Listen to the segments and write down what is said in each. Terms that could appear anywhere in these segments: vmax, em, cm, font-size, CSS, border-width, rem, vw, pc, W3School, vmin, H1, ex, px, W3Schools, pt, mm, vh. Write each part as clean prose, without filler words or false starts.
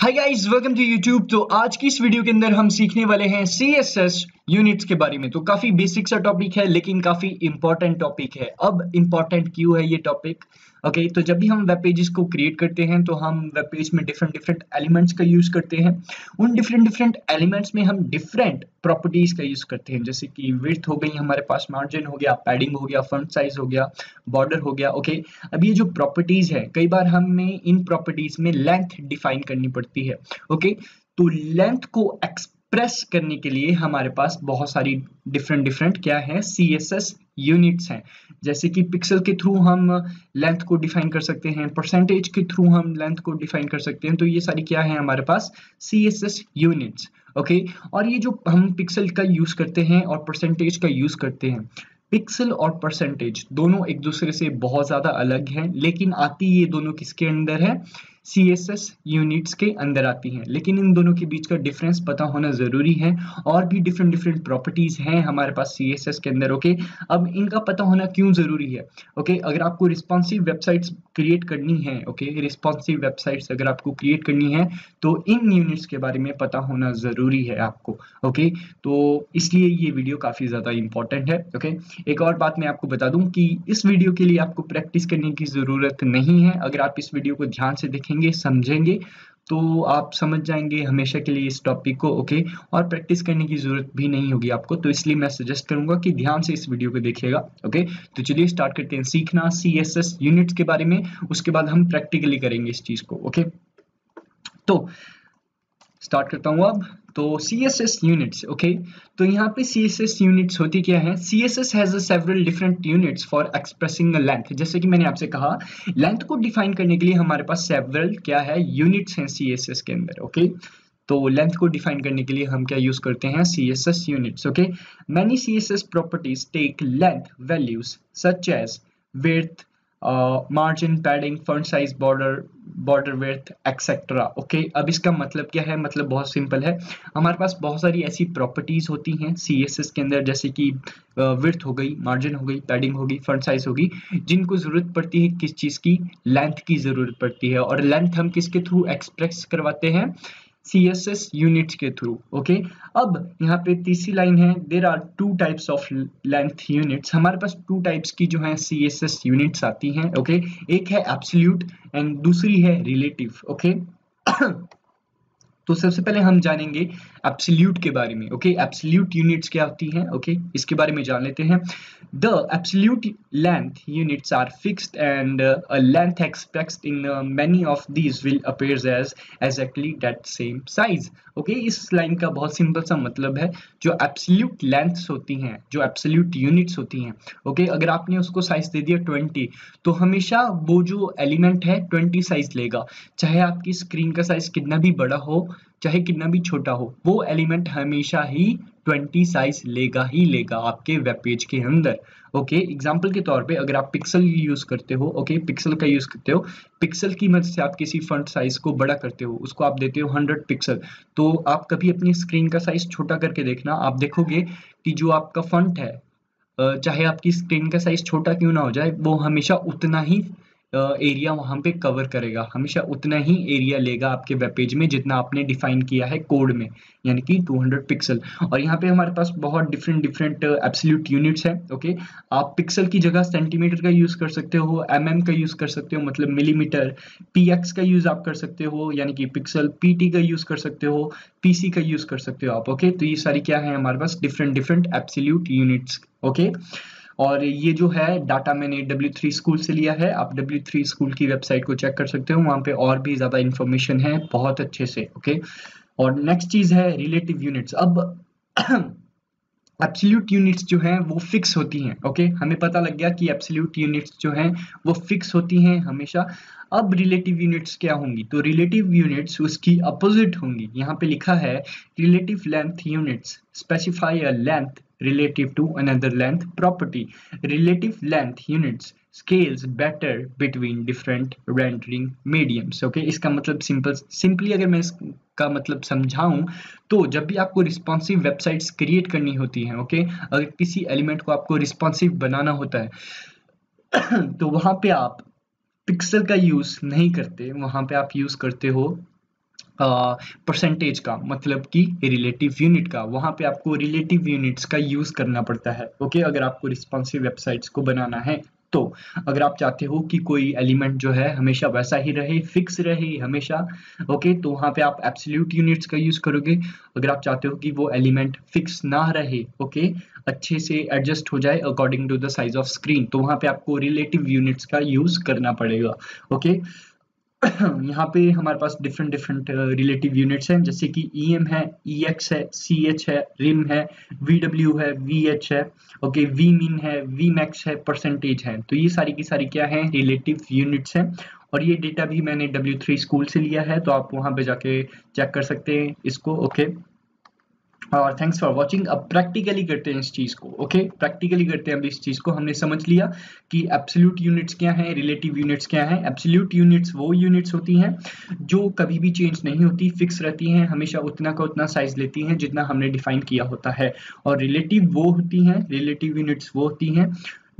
Hi guys, welcome to YouTube. तो आज की इस वीडियो के अंदर हम सीखने वाले हैं CSS यूनिट्स के बारे में। तो काफी बेसिक सा टॉपिक है लेकिन काफी इंपॉर्टेंट टॉपिक है। अब इंपॉर्टेंट क्यों है ये टॉपिक? ओके, तो जब भी हम वेब पेजेस को क्रिएट करते हैं तो हम वेब पेज में डिफरेंट एलिमेंट्स का यूज करते हैं। उन डिफरेंट एलिमेंट्स में हम डिफरेंट प्रॉपर्टीज का यूज करते हैं, जैसे कि विड्थ हो गई हमारे पास, मार्जिन हो गया, पैडिंग हो गया, फॉन्ट साइज हो गया, बॉर्डर हो गया। ओके, अब ये जो प्रॉपर्टीज है, कई बार हमें इन प्रॉपर्टीज में लेंथ डिफाइन करनी पड़ती है। ओके, तो लेंथ को एक्सप्रेस करने के लिए हमारे पास बहुत सारी डिफरेंट क्या है, CSS यूनिट्स हैं। जैसे कि पिक्सल के थ्रू हम लेंथ को डिफाइन कर सकते हैं, परसेंटेज के थ्रू हम लेंथ को डिफाइन कर सकते हैं। तो ये सारी क्या है हमारे पास, CSS यूनिट्स। ओके, और ये जो हम पिक्सल का यूज करते हैं और परसेंटेज का यूज करते हैं, पिक्सल और परसेंटेज दोनों एक दूसरे से बहुत ज्यादा अलग हैं, लेकिन आती ये दोनों किसके अंदर है, CSS यूनिट्स के अंदर आती हैं। लेकिन इन दोनों के बीच का डिफरेंस पता होना जरूरी है। और भी डिफरेंट प्रॉपर्टीज हैं हमारे पास CSS के अंदर। ओके, अब इनका पता होना क्यों जरूरी है? ओके, अगर आपको रिस्पॉन्सिव वेबसाइट्स क्रिएट करनी है, ओके, रिस्पॉन्सिव वेबसाइट्स अगर आपको क्रिएट करनी है तो इन यूनिट्स के बारे में पता होना जरूरी है आपको। ओके, तो इसलिए ये वीडियो काफी ज्यादा इंपॉर्टेंट है। ओके, एक और बात मैं आपको बता दूं कि इस वीडियो के लिए आपको प्रैक्टिस करने की जरूरत नहीं है। अगर आप इस वीडियो को ध्यान से देखें, समझेंगे तो आप समझ जाएंगे हमेशा के लिए इस टॉपिक को। ओके, और प्रैक्टिस करने की जरूरत भी नहीं होगी आपको। तो इसलिए मैं सजेस्ट करूंगा कि ध्यान से इस वीडियो को देखिएगा। ओके, तो चलिए स्टार्ट करते हैं सीखना CSS यूनिट्स के बारे में। उसके बाद हम प्रैक्टिकली करेंगे इस चीज को। ओके, तो स्टार्ट करता हूं अब। तो CSS यूनिट्स, ओके, तो यहाँ पे CSS यूनिट्स होती क्या है? CSS has several different units for expressing length. जैसे कि मैंने आपसे कहा, लेंथ को डिफाइन करने के लिए हमारे पास सेवरल क्या है, यूनिट्स हैं CSS के अंदर। ओके, तो लेंथ को डिफाइन करने के लिए हम क्या यूज करते हैं, CSS units. Okay, many CSS properties take length values such as width, margin, padding, font size, border width, etcetera. Okay, अब इसका मतलब क्या है? मतलब बहुत सिंपल है, हमारे पास बहुत सारी ऐसी प्रॉपर्टीज होती हैं CSS के अंदर, जैसे कि विड्थ हो गई, मार्जिन हो गई, पैडिंग हो गई, फॉन्ट साइज हो गई, जिनको जरूरत पड़ती है किस चीज़ की, लेंथ की जरूरत पड़ती है। और लेंथ हम किसके थ्रू एक्सप्रेस करवाते हैं, CSS यूनिट्स के थ्रू। ओके, अब यहाँ पे तीसरी लाइन है, there are two types of length units. हमारे पास टू टाइप्स की जो है CSS यूनिट्स आती हैं। ओके, एक है एब्सोल्यूट एंड दूसरी है रिलेटिव। ओके, तो सबसे पहले हम जानेंगे एब्सोल्यूट के बारे में। ओके, एब्सोल्यूट यूनिट्स क्या होती हैं? ओके, इसके बारे में जान लेते हैं। The absolute length units are fixed and a length expressed in many of these will appears as exactly that same size. Okay, इस लाइन का बहुत सिंपल सा मतलब है, जो एब्सोल्यूट लेंथ्स होती हैं, जो एब्सोल्यूट यूनिट्स होती हैं, ओके, अगर आपने उसको साइज दे दिया 20, तो हमेशा वो जो एलिमेंट है 20 साइज लेगा, चाहे आपकी स्क्रीन का साइज कितना भी बड़ा हो, चाहे कितना भी छोटा हो, वो एलिमेंट हमेशा ही 20 साइज लेगा ही लेगा आपके वेब पेज के अंदर। ओके, एग्जाम्पल के तौर पे अगर आप पिक्सल यूज करते हो, ओके, पिक्सल का यूज करते हो, पिक्सल की मदद से आप किसी फॉन्ट साइज को बड़ा करते हो, उसको आप देते हो 100 पिक्सल, तो आप कभी अपनी स्क्रीन का साइज छोटा करके देखना, आप देखोगे कि जो आपका फॉन्ट है, चाहे आपकी स्क्रीन का साइज छोटा क्यों ना हो जाए, वो हमेशा उतना ही एरिया वहाँ पे कवर करेगा, हमेशा उतना ही एरिया लेगा आपके वेब पेज में जितना आपने डिफाइन किया है कोड में, यानी कि 200 पिक्सल। और यहाँ पे हमारे पास बहुत डिफरेंट एब्सोल्यूट यूनिट्स हैं। ओके, आप पिक्सल की जगह सेंटीमीटर का यूज़ कर सकते हो, mm का यूज़ कर सकते हो मतलब मिलीमीटर, px का यूज़ आप कर सकते हो यानी कि पिक्सल, pt का यूज़ कर सकते हो, pc का यूज़ कर सकते हो आप। ओके, तो ये सारी क्या है हमारे पास, डिफरेंट एब्सोल्यूट यूनिट्स। ओके, और ये जो है डाटा मैंने W3School से लिया है। आप W3School की वेबसाइट को चेक कर सकते हो, वहाँ पे और भी ज़्यादा इन्फॉर्मेशन है बहुत अच्छे से। ओके, और नेक्स्ट चीज़ है रिलेटिव यूनिट्स। अब एब्सोल्यूट यूनिट्स जो हैं वो फिक्स होती हैं। ओके, हमें पता लग गया कि एब्सोल्यूट यूनिट्स जो हैं वो फिक्स होती हैं हमेशा। अब रिलेटिव यूनिट्स क्या होंगी? तो रिलेटिव यूनिट्स उसकी अपोजिट होंगी। यहाँ पे लिखा है relative length units specify a length relative to another length property. Relative length units scales better between different rendering mediums. Okay, इसका मतलब सिंपली अगर मैं इसका मतलब समझाऊं तो जब भी आपको रिस्पॉन्सिव वेबसाइट्स क्रिएट करनी होती हैं, ओके, अगर किसी एलिमेंट को आपको रिस्पॉन्सिव बनाना होता है तो वहाँ पे आप पिक्सल का यूज़ नहीं करते, वहाँ पे आप यूज़ करते हो परसेंटेज का मतलब कि रिलेटिव यूनिट का, वहाँ पे आपको रिलेटिव यूनिट्स का यूज़ करना पड़ता है। ओके, अगर आपको रिस्पॉन्सिव वेबसाइट्स को बनाना है तो अगर आप चाहते हो कि कोई एलिमेंट जो है हमेशा वैसा ही रहे, फिक्स रहे हमेशा, ओके, तो वहाँ पे आप एब्सोल्यूट यूनिट्स का यूज़ करोगे। अगर आप चाहते हो कि वो एलिमेंट फिक्स ना रहे, ओके, अच्छे से एडजस्ट हो जाए according to the size of screen, तो वहाँ पे आपको रिलेटिव यूनिट्स का यूज़ करना पड़ेगा। ओके, यहाँ पे हमारे पास डिफरेंट रिलेटिव यूनिट्स हैं, जैसे कि em है, ex है, ch है, rem है, vw है, vh है, ओके, vmin है, vmax है, परसेंटेज है। तो ये सारी की सारी क्या हैं, रिलेटिव यूनिट्स हैं। और ये डेटा भी मैंने W3 स्कूल से लिया है, तो आप वहाँ पे जाके चेक कर सकते हैं इसको। ओके, और थैंक्स फॉर वॉचिंग। अब प्रैक्टिकली करते हैं इस चीज़ को। ओके, प्रैक्टिकली करते हैं। अब इस चीज़ को हमने समझ लिया कि एब्सोल्यूट यूनिट्स क्या हैं, रिलेटिव यूनिट्स क्या हैं। एब्सोल्यूट यूनिट्स वो यूनिट्स होती हैं जो कभी भी चेंज नहीं होती, फिक्स रहती हैं, हमेशा उतना का उतना साइज लेती हैं जितना हमने डिफाइन किया होता है। और रिलेटिव वो होती हैं, रिलेटिव यूनिट्स वो होती हैं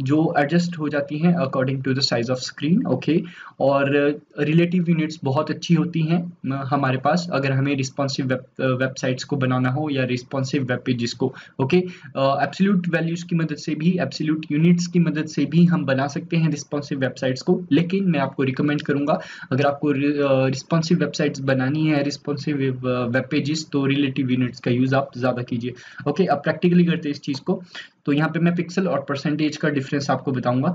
जो एडजस्ट हो जाती हैं according to the size of screen. Okay, और रिलेटिव यूनिट्स बहुत अच्छी होती हैं हमारे पास अगर हमें रिस्पॉन्सिव वेबसाइट्स को बनाना हो या रिस्पॉन्सिव वेब पेजेस को। ओके, एब्सोल्यूट वैल्यूज़ की मदद से भी, एब्सोल्यूट यूनिट्स की मदद से भी हम बना सकते हैं रिस्पॉन्सिव वेबसाइट्स को, लेकिन मैं आपको रिकमेंड करूँगा अगर आपको रिस्पॉन्सिव वेबसाइट्स बनानी है, रिस्पॉन्सिव वेब पेजेस, तो रिलेटिव यूनिट्स का यूज़ आप ज़्यादा कीजिए। ओके, अब प्रैक्टिकली करते हैं इस चीज़ को। तो यहाँ पे मैं पिक्सल और परसेंटेज का डिफरेंस आपको बताऊंगा।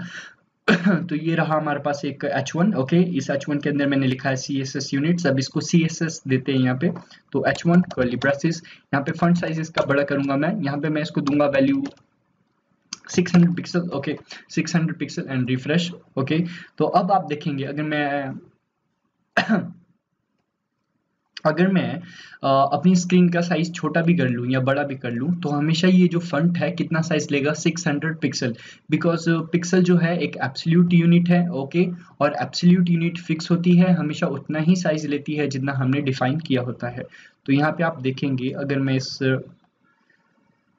तो ये रहा हमारे पास एक H1, ओके, इस H1 के अंदर मैंने लिखा है CSS यूनिट्स। अब इसको CSS देते हैं यहाँ पे, तो H1 कर्ली ब्रेसेस, यहाँ पे फॉन्ट साइज इसका बड़ा करूंगा मैं, यहाँ पे मैं इसको दूंगा value 600 pixel, okay, 600 pixel and refresh. Okay, तो अब आप देखेंगे अगर मैं अपनी स्क्रीन का साइज छोटा भी कर लूँ या बड़ा भी कर लूँ, तो हमेशा ये जो फंट है कितना साइज लेगा, 600 पिक्सल, बिकॉज पिक्सल जो है एक एब्सोल्यूट यूनिट है। ओके, और एब्सोल्यूट यूनिट फिक्स होती है, हमेशा उतना ही साइज लेती है जितना हमने डिफाइन किया होता है। तो यहाँ पे आप देखेंगे अगर मैं इस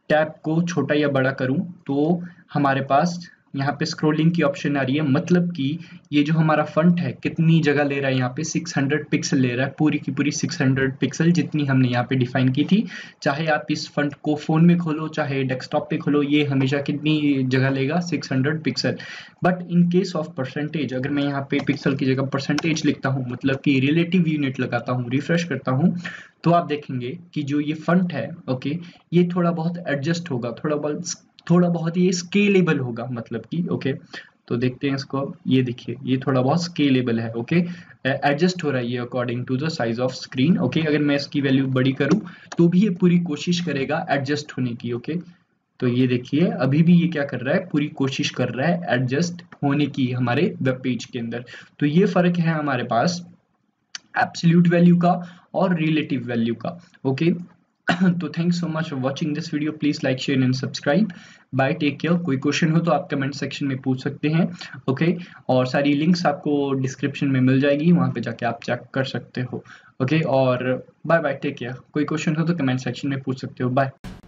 टैब को छोटा या बड़ा करूँ तो हमारे पास यहाँ पे स्क्रोलिंग की ऑप्शन आ रही है, मतलब कि ये जो हमारा फंट है कितनी जगह ले रहा है, यहाँ पे 600 पिक्सल ले रहा है, पूरी की पूरी 600 पिक्सल जितनी हमने यहाँ पे डिफाइन की थी। चाहे आप इस फंट को फ़ोन में खोलो, चाहे डेस्कटॉप पे खोलो, ये हमेशा कितनी जगह लेगा, 600 pixel. But in case of percentage, अगर मैं यहाँ पे पिक्सल की जगह परसेंटेज लिखता हूँ, मतलब कि रिलेटिव यूनिट लगाता हूँ, रिफ्रेश करता हूँ, तो आप देखेंगे कि जो ये फंट है, ओके, ये थोड़ा बहुत एडजस्ट होगा, थोड़ा बहुत ये स्केलेबल होगा, मतलब कि ओके। तो देखते हैं इसको, ये देखिए, ये थोड़ा बहुत स्केलेबल है, ओके, एडजस्ट हो रहा है ये according to the size of screen. Okay, अगर मैं इसकी वैल्यू बड़ी करूं तो भी ये पूरी कोशिश करेगा एडजस्ट होने की। ओके, तो ये देखिए अभी भी ये क्या कर रहा है, पूरी कोशिश कर रहा है एडजस्ट होने की हमारे वेब पेज के अंदर। तो ये फ़र्क है हमारे पास एब्सोल्यूट वैल्यू का और रिलेटिव वैल्यू का। ओके, तो thanks so much for watching this video, please like, share and subscribe. Bye, take care. कोई क्वेश्चन हो तो आप कमेंट सेक्शन में पूछ सकते हैं। ओके, और सारी लिंक्स आपको डिस्क्रिप्शन में मिल जाएगी, वहाँ पे जाके आप चेक कर सकते हो। ओके, और बाय बाय, टेक केयर। कोई क्वेश्चन हो तो कमेंट सेक्शन में पूछ सकते हो। बाय।